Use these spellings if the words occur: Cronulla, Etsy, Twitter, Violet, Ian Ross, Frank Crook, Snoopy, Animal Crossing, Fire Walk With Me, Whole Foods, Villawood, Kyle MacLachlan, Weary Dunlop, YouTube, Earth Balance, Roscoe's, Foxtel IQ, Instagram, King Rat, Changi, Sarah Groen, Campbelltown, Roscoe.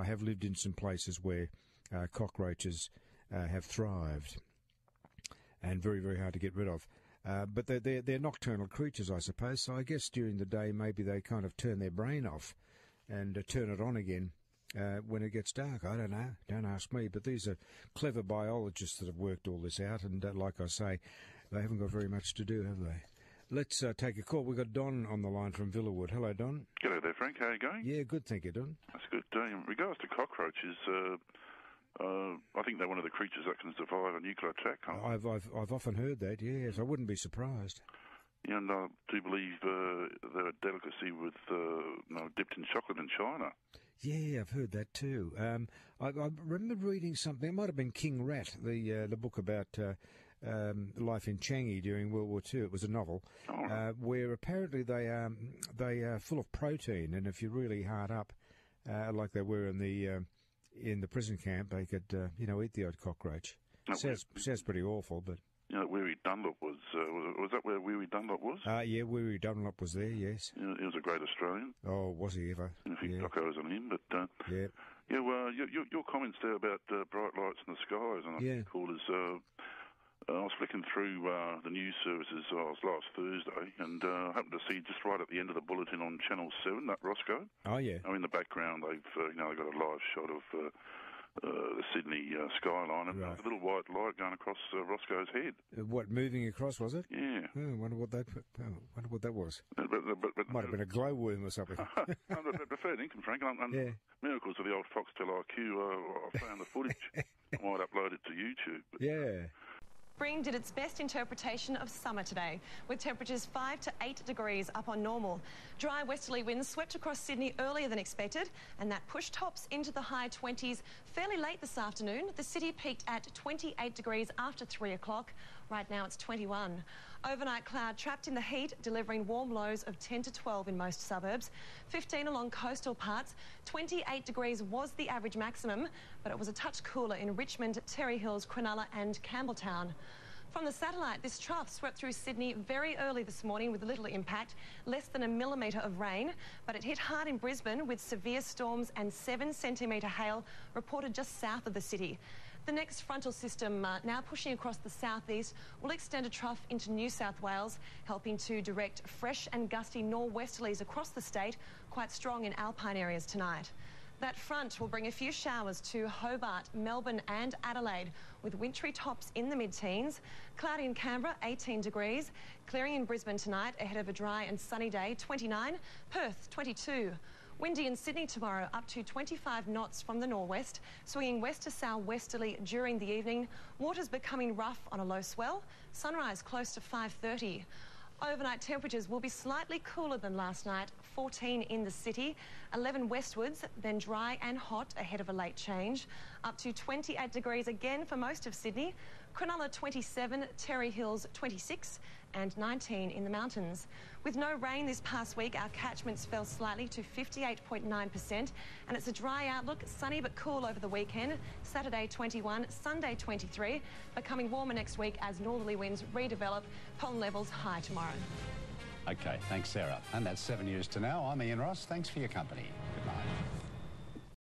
I have lived in some places where cockroaches have thrived and very, very hard to get rid of. But they're nocturnal creatures, I suppose, so I guess during the day maybe they kind of turn their brain off and turn it on again when it gets dark. I don't know. Don't ask me. But these are clever biologists that have worked all this out, and like I say, they haven't got very much to do, have they? Let's take a call. We've got Don on the line from Villawood. Hello, Don. Hello there, Frank. How are you going? Yeah, good, thank you, Don. That's good. In regards to cockroaches, I think they're one of the creatures that can survive a nuclear attack. I've often heard that, yes. I wouldn't be surprised. Yeah, and I do believe they're a delicacy with dipped in chocolate in China. Yeah, I've heard that too. I remember reading something. It might have been King Rat, the book about life in Changi during World War II. It was a novel, where apparently they are full of protein, and if you're really hard up, like they were in the prison camp, they could eat the odd cockroach. Sounds pretty awful, but. Yeah, Weary Dunlop was that where Weary Dunlop was? Yeah, Weary Dunlop was there, yes. Yeah, he was a great Australian. Oh, was he ever? I think goes on him, but... yeah. Yeah, well, your comments there about bright lights in the skies, and I think called us... I was flicking through the news services last Thursday, and I happened to see just right at the end of the bulletin on Channel 7, that Roscoe. Oh, yeah. In the background, they've got a live shot of... the Sydney skyline, and a little white light going across Roscoe's head. Moving across, was it? Yeah. Oh, I wonder what that. was. But might have been a glowworm or something. But fair income, Frank. And miracles of the old Foxtel IQ. I found the footage. I might upload it to YouTube. But, yeah. Spring did its best interpretation of summer today, with temperatures 5 to 8 degrees up on normal. Dry westerly winds swept across Sydney earlier than expected, and that pushed tops into the high 20s. Fairly late this afternoon, the city peaked at 28 degrees after 3 o'clock. Right now it's 21. Overnight cloud trapped in the heat, delivering warm lows of 10 to 12 in most suburbs. 15 along coastal parts. 28 degrees was the average maximum, but it was a touch cooler in Richmond, Terry Hills, Cronulla and Campbelltown. From the satellite, this trough swept through Sydney very early this morning with little impact, less than a millimetre of rain, but it hit hard in Brisbane with severe storms and 7 centimetre hail reported just south of the city. The next frontal system, now pushing across the southeast, will extend a trough into New South Wales, helping to direct fresh and gusty nor'westerlies across the state, quite strong in alpine areas tonight. That front will bring a few showers to Hobart, Melbourne and Adelaide, with wintry tops in the mid-teens. Cloudy in Canberra, 18 degrees. Clearing in Brisbane tonight ahead of a dry and sunny day, 29. Perth, 22. Windy in Sydney tomorrow, up to 25 knots from the nor'west, swinging west to southwesterly during the evening. Waters becoming rough on a low swell. Sunrise close to 5:30. Overnight temperatures will be slightly cooler than last night, 14 in the city, 11 westwards, then dry and hot ahead of a late change. Up to 28 degrees again for most of Sydney, Cronulla 27, Terry Hills 26 and 19 in the mountains. With no rain this past week, our catchments fell slightly to 58.9%, and it's a dry outlook, sunny but cool over the weekend. Saturday 21, Sunday 23, becoming warmer next week as northerly winds redevelop, pollen levels high tomorrow. Okay, thanks, Sarah. And that's 7 years to now. I'm Ian Ross. Thanks for your company.